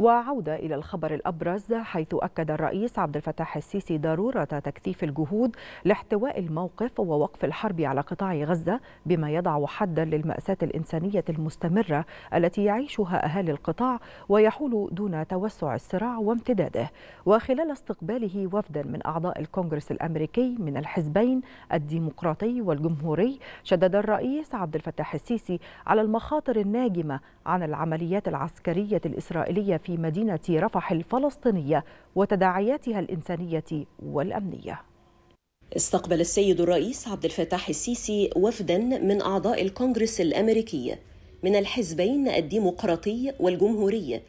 وعودة إلى الخبر الأبرز، حيث أكد الرئيس عبد الفتاح السيسي ضرورة تكثيف الجهود لاحتواء الموقف ووقف الحرب على قطاع غزة، بما يضع حدا للمأساة الإنسانية المستمرة التي يعيشها أهالي القطاع ويحول دون توسع الصراع وامتداده. وخلال استقباله وفدا من أعضاء الكونغرس الأمريكي من الحزبين الديمقراطي والجمهوري، شدد الرئيس عبد الفتاح السيسي على المخاطر الناجمة عن العمليات العسكرية الإسرائيلية في مدينة رفح الفلسطينية وتداعياتها الإنسانية والأمنية. استقبل السيد الرئيس عبد الفتاح السيسي وفدا من أعضاء الكونغرس الأمريكي من الحزبين الديمقراطي والجمهوري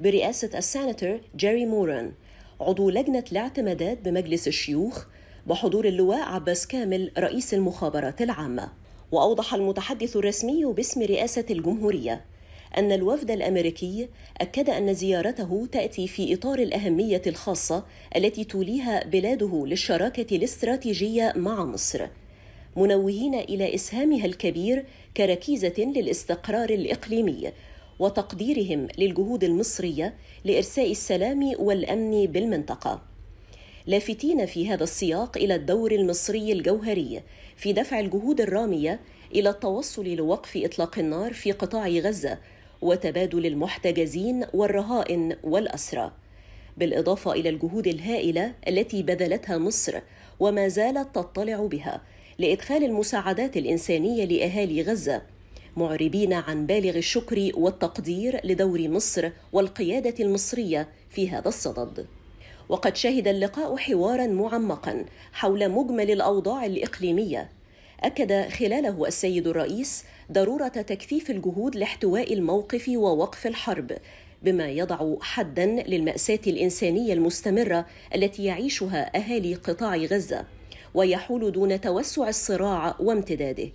برئاسة السناتور جيري موران عضو لجنة الاعتمادات بمجلس الشيوخ بحضور اللواء عباس كامل رئيس المخابرات العامة. وأوضح المتحدث الرسمي باسم رئاسة الجمهورية أن الوفد الأمريكي أكد أن زيارته تأتي في إطار الأهمية الخاصة التي توليها بلاده للشراكة الاستراتيجية مع مصر، منوهين إلى إسهامها الكبير كركيزة للاستقرار الإقليمي وتقديرهم للجهود المصرية لإرساء السلام والأمن بالمنطقة، لافتين في هذا السياق إلى الدور المصري الجوهري في دفع الجهود الرامية إلى التوصل لوقف إطلاق النار في قطاع غزة وتبادل المحتجزين والرهائن والأسرى، بالإضافة إلى الجهود الهائلة التي بذلتها مصر وما زالت تطلع بها لإدخال المساعدات الإنسانية لأهالي غزة، معربين عن بالغ الشكر والتقدير لدور مصر والقيادة المصرية في هذا الصدد. وقد شهد اللقاء حوارا معمقا حول مجمل الأوضاع الإقليمية، أكد خلاله السيد الرئيس ضرورة تكثيف الجهود لاحتواء الموقف ووقف الحرب، بما يضع حدا للمأساة الإنسانية المستمرة التي يعيشها أهالي قطاع غزة ويحول دون توسع الصراع وامتداده،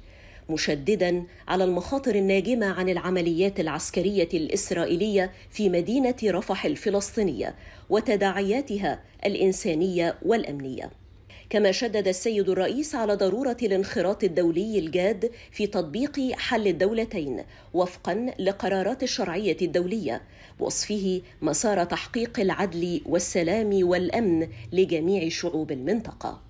مشددا على المخاطر الناجمة عن العمليات العسكرية الإسرائيلية في مدينة رفح الفلسطينية وتداعياتها الإنسانية والأمنية. كما شدد السيد الرئيس على ضرورة الانخراط الدولي الجاد في تطبيق حل الدولتين وفقا لقرارات الشرعية الدولية، بوصفه مسار تحقيق العدل والسلام والأمن لجميع شعوب المنطقة.